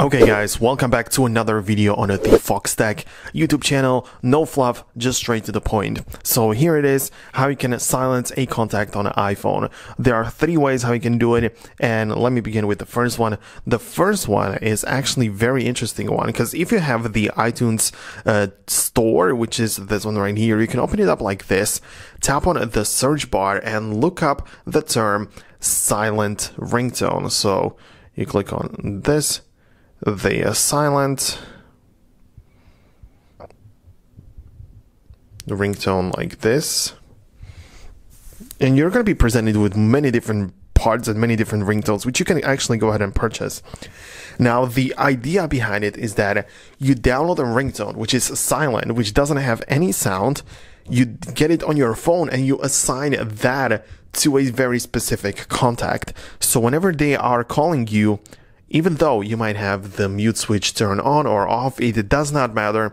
Okay guys, welcome back to another video on the Foxtecc YouTube channel. No fluff, just straight to the point. So here it is, how you can silence a contact on an iPhone. There are three ways how you can do it, and let me begin with the first one. The first one is actually very interesting one, because if you have the iTunes store, which is this one right here, you can open it up like this, tap on the search bar and look up the term silent ringtone. So you click on this. They are silent ringtone like this, and you're going to be presented with many different parts and many different ringtones which you can actually go ahead and purchase. Now the idea behind it is that you download a ringtone which is silent, which doesn't have any sound. You get it on your phone and you assign that to a very specific contact, so whenever they are calling you, even though you might have the mute switch turned on or off, it does not matter,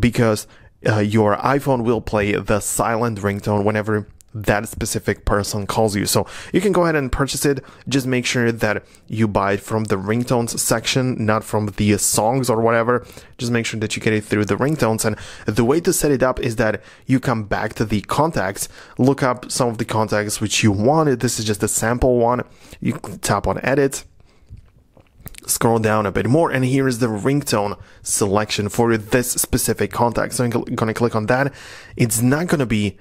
because your iPhone will play the silent ringtone whenever that specific person calls you. So you can go ahead and purchase it. Just make sure that you buy it from the ringtones section, not from the songs or whatever. Just make sure that you get it through the ringtones. And the way to set it up is that you come back to the contacts, look up some of the contacts which you wanted. This is just a sample one. You tap on edit. Scroll down a bit more, and here is the ringtone selection for this specific contact. So I'm going to click on that. It's not going to be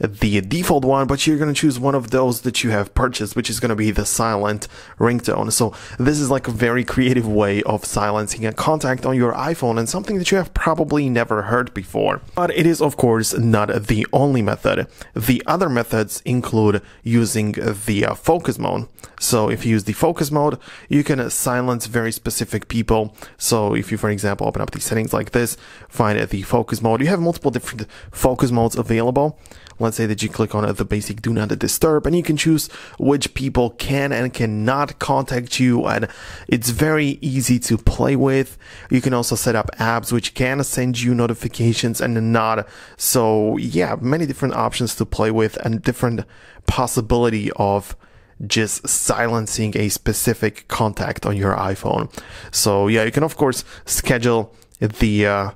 the default one, but you're going to choose one of those that you have purchased, which is going to be the silent ringtone. So this is like a very creative way of silencing a contact on your iPhone, and something that you have probably never heard before. But it is of course not the only method. The other methods include using the focus mode. So if you use the focus mode, you can silence very specific people. So if you, for example, open up the settings like this, find the focus mode, you have multiple different focus modes available. Let's say that you click on the basic do not disturb, and you can choose which people can and cannot contact you, and it's very easy to play with. You can also set up apps which can send you notifications and not. So yeah, many different options to play with and different possibility of just silencing a specific contact on your iPhone. So yeah, you can of course schedule the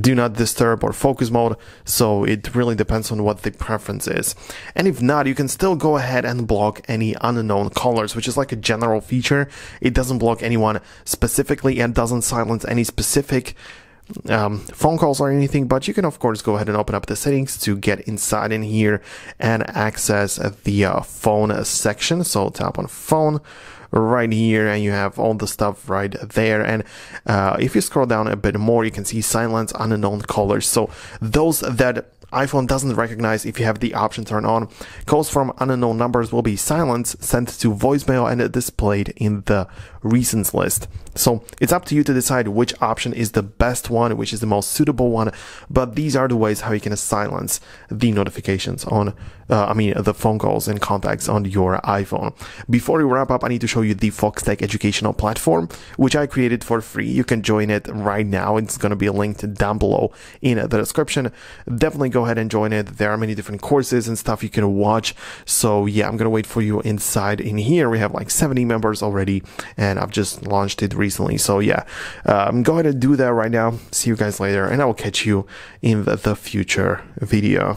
do not disturb or focus mode, so it really depends on what the preference is. And if not, you can still go ahead and block any unknown callers, which is like a general feature. It doesn't block anyone specifically and doesn't silence any specific phone calls or anything, but you can of course go ahead and open up the settings to get inside in here and access the phone section. So tap on phone right here, and you have all the stuff right there. And if you scroll down a bit more, you can see silence unknown callers. So those that iPhone doesn't recognize, if you have the option turned on, calls from unknown numbers will be silenced, sent to voicemail, and displayed in the recents list. So it's up to you to decide which option is the best one, which is the most suitable one. But these are the ways how you can silence the notifications on, the phone calls and contacts on your iPhone. Before we wrap up, I need to show you the Foxtecc educational platform, which I created for free. You can join it right now. It's going to be linked down below in the description. Definitely go ahead and join it. There are many different courses and stuff you can watch. So yeah, I'm gonna wait for you inside in here. We have like 70 members already, and I've just launched it recently. So yeah, go ahead and do that right now. See you guys later, and I will catch you in the future video.